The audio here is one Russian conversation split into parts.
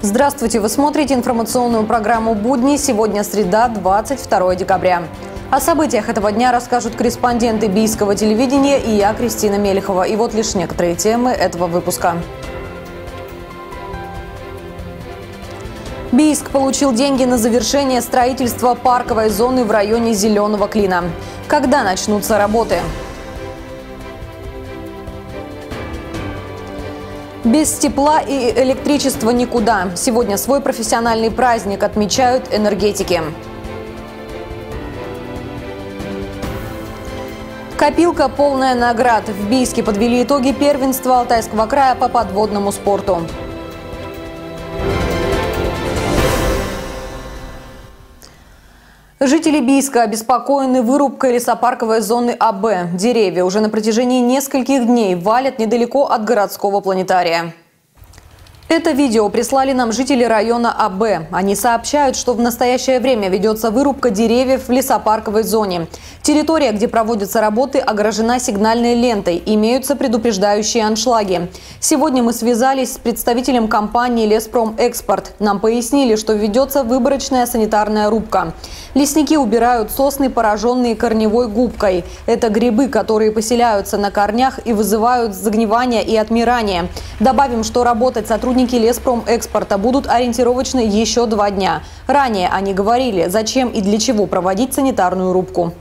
Здравствуйте! Вы смотрите информационную программу «Будни». Сегодня среда, 22 декабря. О событиях этого дня расскажут корреспонденты Бийского телевидения и я, Кристина Мелихова. И вот лишь некоторые темы этого выпуска. Бийск получил деньги на завершение строительства парковой зоны в районе Зелёного клина. Когда начнутся работы? Без тепла и электричества никуда. Сегодня свой профессиональный праздник отмечают энергетики. Копилка полная наград. В Бийске подвели итоги первенства Алтайского края по подводному спорту. Жители Бийска обеспокоены вырубкой лесопарковой зоны АБ. Деревья уже на протяжении нескольких дней валят недалеко от городского планетария. Это видео прислали нам жители района АБ. Они сообщают, что в настоящее время ведется вырубка деревьев в лесопарковой зоне. Территория, где проводятся работы, огорожена сигнальной лентой. Имеются предупреждающие аншлаги. Сегодня мы связались с представителем компании «Леспромэкспорт». Нам пояснили, что ведется выборочная санитарная рубка. Лесники убирают сосны, пораженные корневой губкой. Это грибы, которые поселяются на корнях и вызывают загнивание и отмирание. Добавим, что работать сотрудники «Леспромэкспорта» будут ориентировочно еще 2 дня. Ранее они говорили, зачем и для чего проводить санитарную рубку.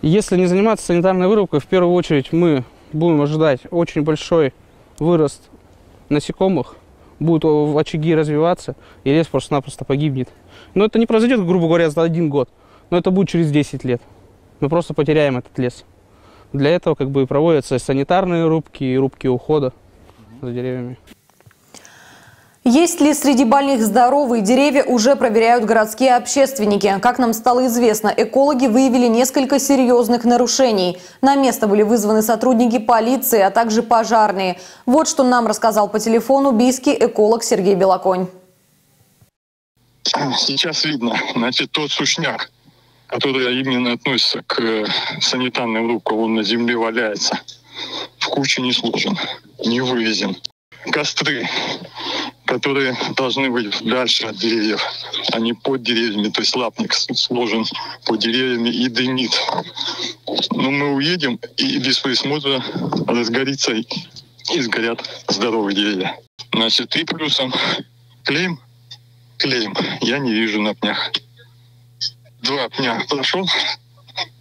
Если не заниматься санитарной вырубкой, в первую очередь мы будем ожидать очень большой вырост насекомых, будут в очаги развиваться, и лес просто-напросто погибнет. Но это не произойдет, грубо говоря, за 1 год, но это будет через 10 лет. Мы просто потеряем этот лес. Для этого и проводятся санитарные рубки и рубки ухода за деревьями. Есть ли среди больных здоровые деревья, уже проверяют городские общественники. Как нам стало известно, экологи выявили несколько серьезных нарушений. На место были вызваны сотрудники полиции, а также пожарные. Вот что нам рассказал по телефону бийский эколог Сергей Белоконь. Сейчас видно, тот сушняк, который именно относится к санитарным рубкам, он на земле валяется. В куче не сложен, не вывезен. Костры, которые должны быть дальше от деревьев, а не под деревьями. То есть лапник сложен под деревьями и дымит. Но мы уедем, и без присмотра разгорится и сгорят здоровые деревья. 3+. Клейм я не вижу на пнях. 2 пня прошел,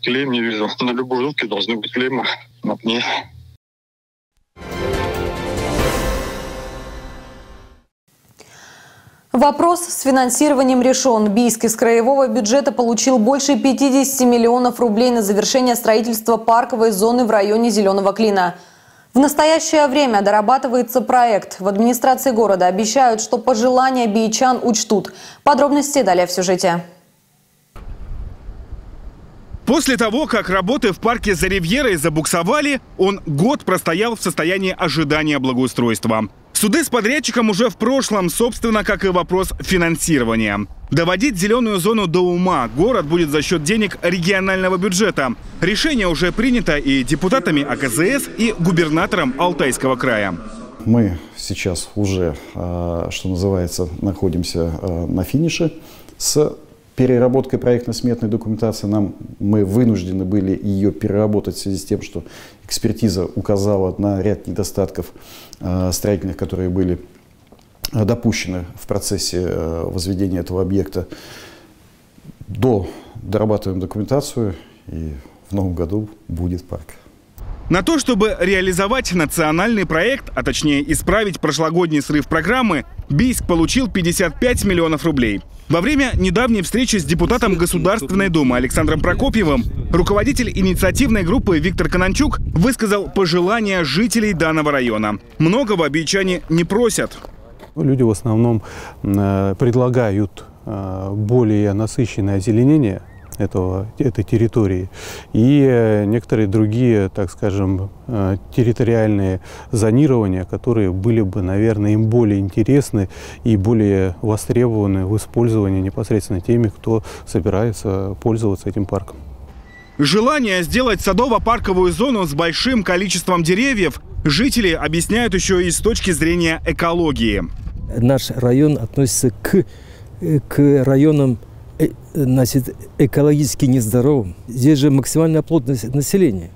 клейм не вижу. На любой рубке должны быть клейма на пне. Вопрос с финансированием решен. Бийск из краевого бюджета получил больше 50 миллионов рублей на завершение строительства парковой зоны в районе Зеленого клина. В настоящее время дорабатывается проект. В администрации города обещают, что пожелания бийчан учтут. Подробности далее в сюжете. После того, как работы в парке за Ривьерой забуксовали, он год простоял в состоянии ожидания благоустройства. Суды с подрядчиком уже в прошлом, собственно, как и вопрос финансирования. Доводить зеленую зону до ума город будет за счет денег регионального бюджета. Решение уже принято и депутатами АКЗС, и губернатором Алтайского края. Мы сейчас уже, что называется, находимся на финише с переработкой проектно-сметной документации. Мы вынуждены были ее переработать в связи с тем, что экспертиза указала на ряд недостатков строительных, которые были допущены в процессе возведения этого объекта. Дорабатываем документацию, и в новом году будет парк. На то, чтобы реализовать национальный проект, а точнее исправить прошлогодний срыв программы, Бийск получил 55 миллионов рублей. Во время недавней встречи с депутатом Государственной Думы Александром Прокопьевым руководитель инициативной группы Виктор Конанчук высказал пожелания жителей данного района. Многого бийчане не просят. Люди в основном предлагают более насыщенное озеленение этой территории и некоторые другие, так скажем, территориальные зонирования, которые были бы, наверное, им более интересны и более востребованы в использовании непосредственно теми, кто собирается пользоваться этим парком. Желание сделать садово-парковую зону с большим количеством деревьев жители объясняют еще и с точки зрения экологии. наш район относится к районам, значит, экологически нездоровым. Здесь же максимальная плотность населения.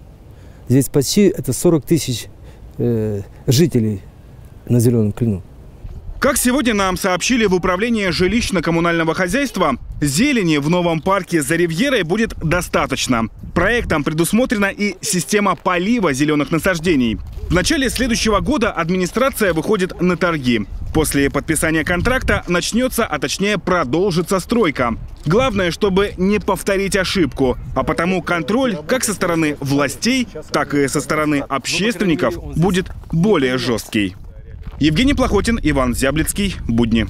Здесь почти это 40 тысяч жителей на Зеленом клину. Как сегодня нам сообщили в управлении жилищно-коммунального хозяйства, зелени в новом парке за Ривьерой будет достаточно. Проектом предусмотрена и система полива зеленых насаждений. В начале следующего года администрация выходит на торги. После подписания контракта начнется, а точнее продолжится стройка. Главное, чтобы не повторить ошибку. А потому контроль как со стороны властей, так и со стороны общественников будет более жесткий. Евгений Плохотин, Иван Зяблецкий, «Будни».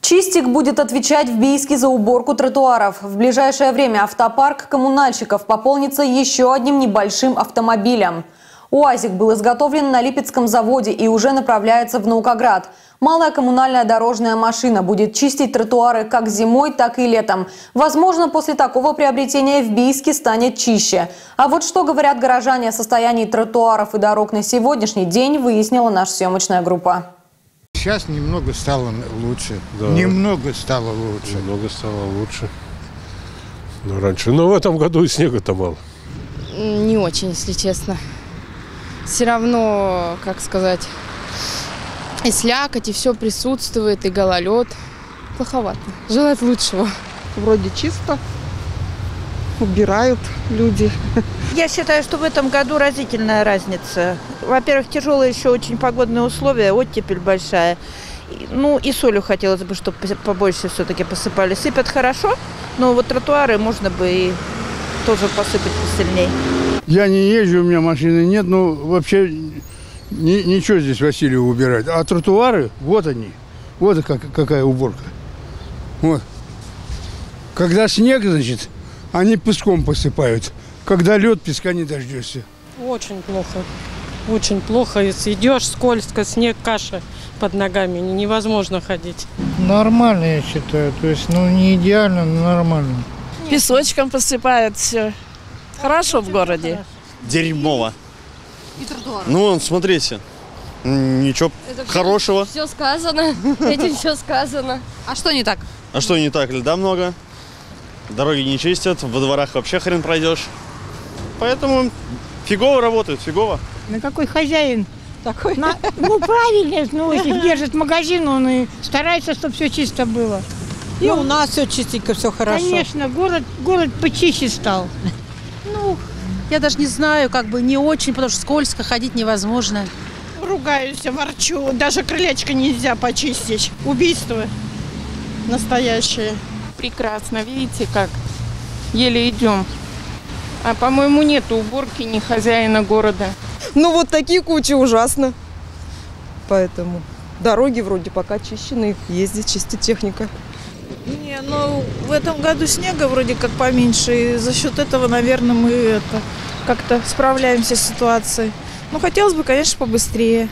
Чистик будет отвечать в Бийске за уборку тротуаров. В ближайшее время автопарк коммунальщиков пополнится еще одним небольшим автомобилем. УАЗик был изготовлен на Липецком заводе и уже направляется в Наукоград. Малая коммунальная дорожная машина будет чистить тротуары как зимой, так и летом. Возможно, после такого приобретения в Бийске станет чище. А вот что говорят горожане о состоянии тротуаров и дорог на сегодняшний день, выяснила наша съемочная группа. Сейчас немного стало лучше. Да. Немного стало лучше. Немного стало лучше. Но раньше. Но в этом году и снега-то мало. Не очень, если честно. Все равно, как сказать, и слякоть, и все присутствует, и гололед. Плоховато. Желают лучшего. Вроде чисто. Убирают люди. Я считаю, что в этом году разительная разница. Во-первых, тяжелые еще очень погодные условия, оттепель большая. Ну и солью хотелось бы, чтобы побольше все-таки посыпали. Сыпят хорошо, но вот тротуары можно бы и тоже посыпать посильнее. Я не езжу, у меня машины нет, но вообще ничего здесь Васильев убирает. А тротуары, вот они, вот какая уборка. Вот. Когда снег, значит, они песком посыпают. Когда лед, песка не дождешься. Очень плохо. Очень плохо. Если идешь, скользко, снег, каша под ногами. Невозможно ходить. Нормально, я считаю. То есть, ну, не идеально, но нормально. Песочком посыпает все. Хорошо в городе. Дерьмово. И тротуар. Ну, смотрите. Ничего хорошего. Все сказано. Этим все сказано. А что не так? А что не так? Льда много. Дороги не чистят, во дворах вообще хрен пройдешь. Поэтому фигово работают, фигово. Ну какой хозяин? Такой. Ну правильно, ну если держит магазин, он и старается, чтобы все чисто было. И у нас все чистенько, все хорошо. Конечно, город почище стал. Ну, я даже не знаю, как бы не очень, потому что скользко, ходить невозможно. Ругаюсь, ворчу, даже крылечко нельзя почистить. Убийства настоящие. Прекрасно, видите как? Еле идем. А по-моему, нету уборки, ни хозяина города. Ну вот такие кучи ужасно. Поэтому дороги вроде пока чищены, ездит чистит техника. Не, ну в этом году снега вроде как поменьше, и за счет этого, наверное, мы как-то справляемся с ситуацией. Ну хотелось бы, конечно, побыстрее.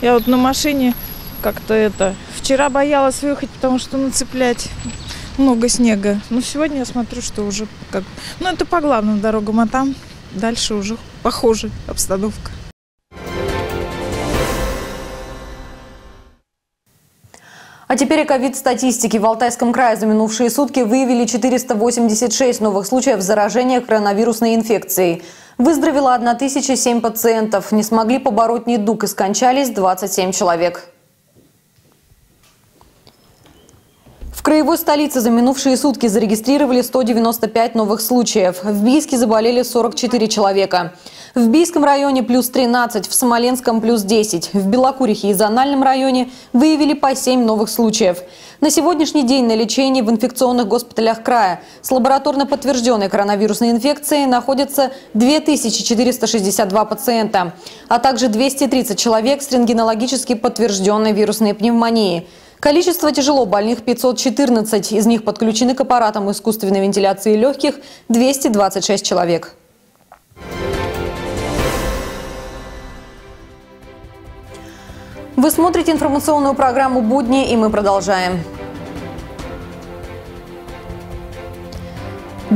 Я вот на машине как-то вчера боялась выехать, потому что нацеплять много снега. Но сегодня я смотрю, что уже как... Ну, это по главным дорогам, а там дальше уже похожая обстановка. А теперь о ковид-статистике. В Алтайском крае за минувшие сутки выявили 486 новых случаев заражения коронавирусной инфекцией. Выздоровело 1007 пациентов. Не смогли побороть недуг и скончались 27 человек. В краевой столице за минувшие сутки зарегистрировали 195 новых случаев. В Бийске заболели 44 человека. В Бийском районе +13, в Смоленском +10. В Белокурихе и Зональном районе выявили по 7 новых случаев. На сегодняшний день на лечении в инфекционных госпиталях края с лабораторно подтвержденной коронавирусной инфекцией находятся 2462 пациента, а также 230 человек с рентгенологически подтвержденной вирусной пневмонией. Количество тяжело больных – 514, из них подключены к аппаратам искусственной вентиляции легких 226 человек. Вы смотрите информационную программу «Будни», и мы продолжаем.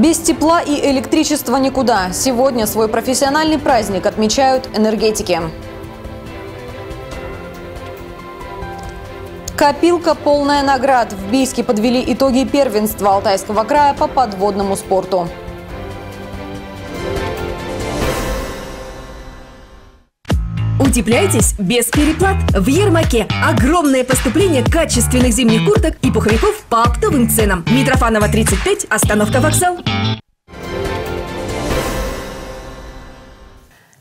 Без тепла и электричества никуда. Сегодня свой профессиональный праздник отмечают энергетики. Копилка полная наград. В Бийске подвели итоги первенства Алтайского края по подводному спорту. Утепляйтесь без переплат. В Ермаке огромное поступление качественных зимних курток и пуховиков по оптовым ценам. Митрофанова, 35, остановка вокзал.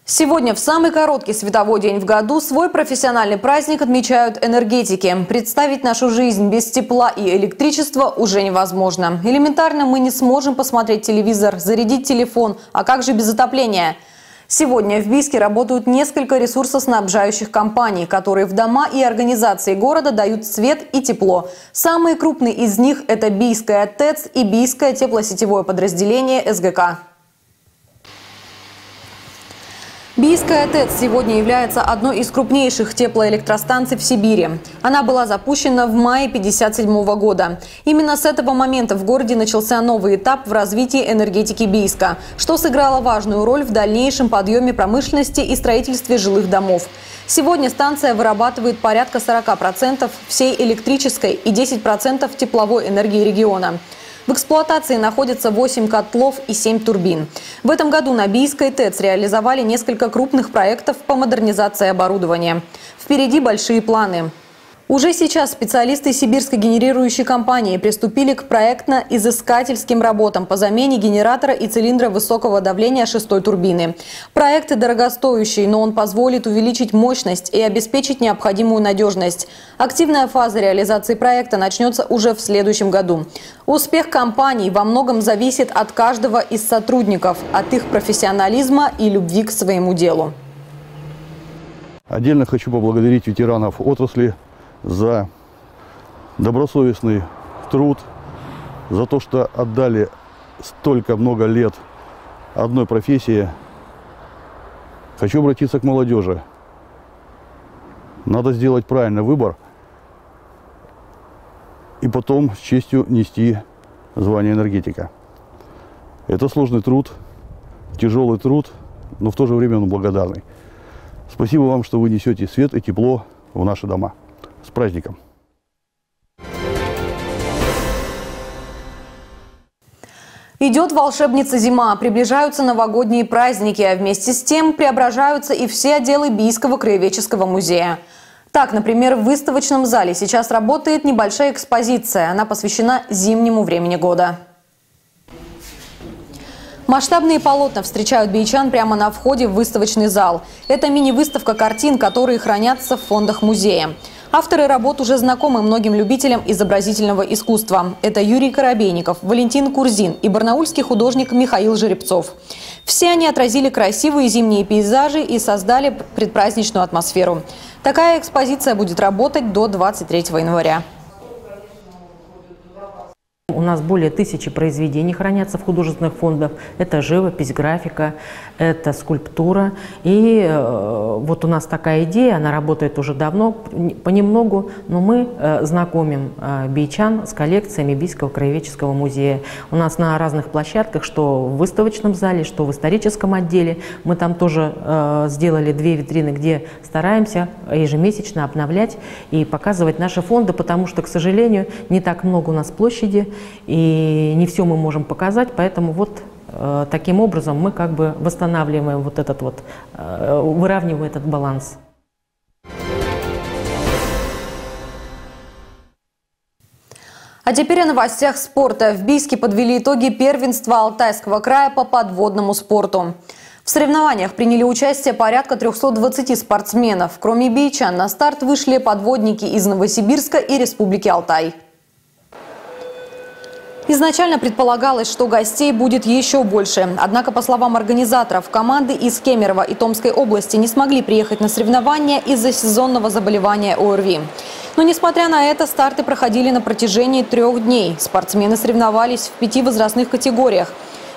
Сегодня в самый короткий световой день в году свой профессиональный праздник отмечают энергетики. Представить нашу жизнь без тепла и электричества уже невозможно. Элементарно мы не сможем посмотреть телевизор, зарядить телефон. А как же без отопления? Сегодня в Бийске работают несколько ресурсоснабжающих компаний, которые в дома и организации города дают свет и тепло. Самые крупные из них – это Бийская ТЭЦ и Бийское теплосетевое подразделение СГК. Бийская ТЭЦ сегодня является одной из крупнейших теплоэлектростанций в Сибири. Она была запущена в мае 1957 года. Именно с этого момента в городе начался новый этап в развитии энергетики Бийска, что сыграло важную роль в дальнейшем подъеме промышленности и строительстве жилых домов. Сегодня станция вырабатывает порядка 40% всей электрической и 10% тепловой энергии региона. В эксплуатации находятся 8 котлов и 7 турбин. В этом году на Бийской ТЭЦ реализовали несколько крупных проектов по модернизации оборудования. Впереди большие планы. Уже сейчас специалисты Сибирской генерирующей компании приступили к проектно-изыскательским работам по замене генератора и цилиндра высокого давления 6-й турбины. Проект дорогостоящий, но он позволит увеличить мощность и обеспечить необходимую надежность. Активная фаза реализации проекта начнется уже в следующем году. Успех компаний во многом зависит от каждого из сотрудников, от их профессионализма и любви к своему делу. Отдельно хочу поблагодарить ветеранов отрасли за добросовестный труд, за то, что отдали столько много лет одной профессии. Хочу обратиться к молодежи. Надо сделать правильный выбор и потом с честью нести звание энергетика. Это сложный труд, тяжелый труд, но в то же время он благодарный. Спасибо вам, что вы несете свет и тепло в наши дома. С праздником! Идет волшебница зима, приближаются новогодние праздники, а вместе с тем преображаются и все отделы Бийского краеведческого музея. Так, например, в выставочном зале сейчас работает небольшая экспозиция. Она посвящена зимнему времени года. Масштабные полотна встречают бийчан прямо на входе в выставочный зал. Это мини-выставка картин, которые хранятся в фондах музея. Авторы работ уже знакомы многим любителям изобразительного искусства. Это Юрий Коробейников, Валентин Курзин и барнаульский художник Михаил Жеребцов. Все они отразили красивые зимние пейзажи и создали предпраздничную атмосферу. Такая экспозиция будет работать до 23 января. У нас более 1000 произведений хранятся в художественных фондах. Это живопись, графика, это скульптура. И вот у нас такая идея, она работает уже давно, понемногу, но мы знакомим бийчан с коллекциями Бийского краеведческого музея. У нас на разных площадках, что в выставочном зале, что в историческом отделе. Мы там тоже сделали 2 витрины, где стараемся ежемесячно обновлять и показывать наши фонды, потому что, к сожалению, не так много у нас площади, и не все мы можем показать, поэтому вот таким образом мы как бы восстанавливаем вот этот вот, выравниваем этот баланс. А теперь о новостях спорта. В Бийске подвели итоги первенства Алтайского края по подводному спорту. В соревнованиях приняли участие порядка 320 спортсменов. Кроме бийчан, на старт вышли подводники из Новосибирска и Республики Алтай. Изначально предполагалось, что гостей будет еще больше. Однако, по словам организаторов, команды из Кемерово и Томской области не смогли приехать на соревнования из-за сезонного заболевания ОРВИ. Но, несмотря на это, старты проходили на протяжении 3 дней. Спортсмены соревновались в 5 возрастных категориях.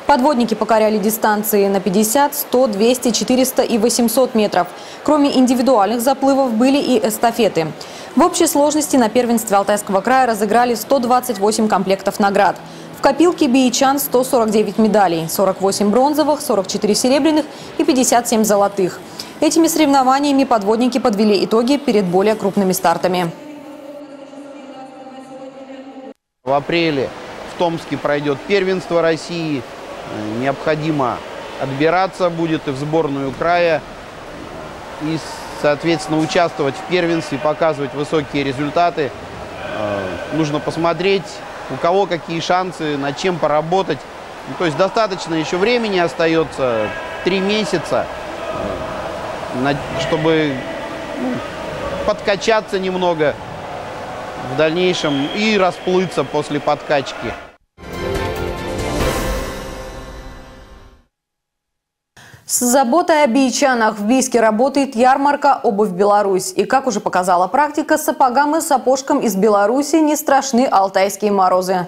Подводники покоряли дистанции на 50, 100, 200, 400 и 800 метров. Кроме индивидуальных заплывов были и эстафеты. В общей сложности на первенстве Алтайского края разыграли 128 комплектов наград. В копилке бийчан 149 медалей, 48 бронзовых, 44 серебряных и 57 золотых. Этими соревнованиями подводники подвели итоги перед более крупными стартами. В апреле в Томске пройдет первенство России. Необходимо отбираться будет и в сборную края. И, соответственно, участвовать в первенстве, показывать высокие результаты. Нужно посмотреть, у кого какие шансы, над чем поработать. Ну, то есть достаточно еще времени остается, 3 месяца, чтобы подкачаться немного в дальнейшем и расплыться после подкачки. С заботой о бийчанах в Бийске работает ярмарка «Обувь Беларусь». И, как уже показала практика, сапогам и сапожкам из Беларуси не страшны алтайские морозы.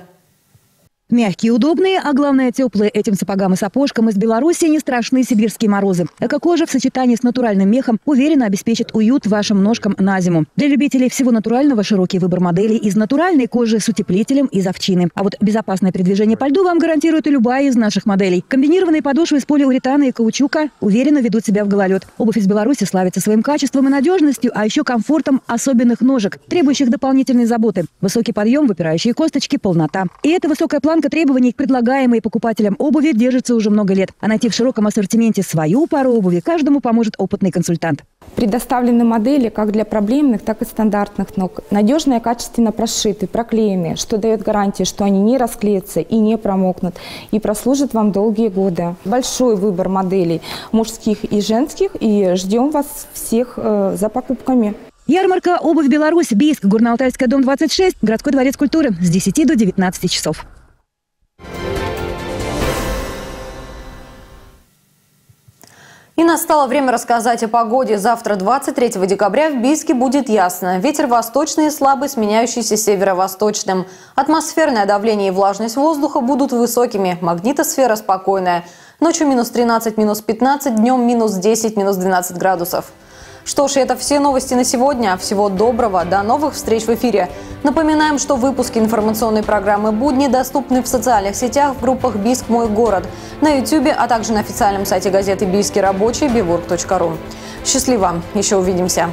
Мягкие, удобные, а главное теплые. Этим сапогам и сапожкам из Беларуси не страшны сибирские морозы. Эко-кожа в сочетании с натуральным мехом уверенно обеспечит уют вашим ножкам на зиму. Для любителей всего натурального широкий выбор моделей из натуральной кожи с утеплителем из овчины. А вот безопасное передвижение по льду вам гарантирует и любая из наших моделей. Комбинированные подошвы из полиуретана и каучука уверенно ведут себя в гололед. Обувь из Беларуси славится своим качеством и надежностью, а еще комфортом особенных ножек, требующих дополнительной заботы. Высокий подъем, выпирающие косточки, полнота. И это высокая планка. Планка требований к предлагаемой покупателям обуви держится уже много лет. А найти в широком ассортименте свою пару обуви каждому поможет опытный консультант. Предоставлены модели как для проблемных, так и стандартных ног. Надежно и качественно прошиты, проклеены, что дает гарантию, что они не расклеятся и не промокнут. И прослужат вам долгие годы. Большой выбор моделей мужских и женских. И ждем вас всех за покупками. Ярмарка «Обувь Беларусь», Бийск, Горно-Алтайская, дом 26, городской дворец культуры с 10 до 19 часов. И настало время рассказать о погоде. Завтра, 23 декабря, в Бийске будет ясно. Ветер восточный, слабый, сменяющийся северо-восточным. Атмосферное давление и влажность воздуха будут высокими. Магнитосфера спокойная. Ночью -13, -15, днем -10, -12 градусов. Что ж, это все новости на сегодня. Всего доброго. До новых встреч в эфире. Напоминаем, что выпуски информационной программы «Будни» доступны в социальных сетях, в группах «Бийск. Мой город», на YouTube, а также на официальном сайте газеты «Бийский рабочий» bivorg.ru. Счастливо. Еще увидимся.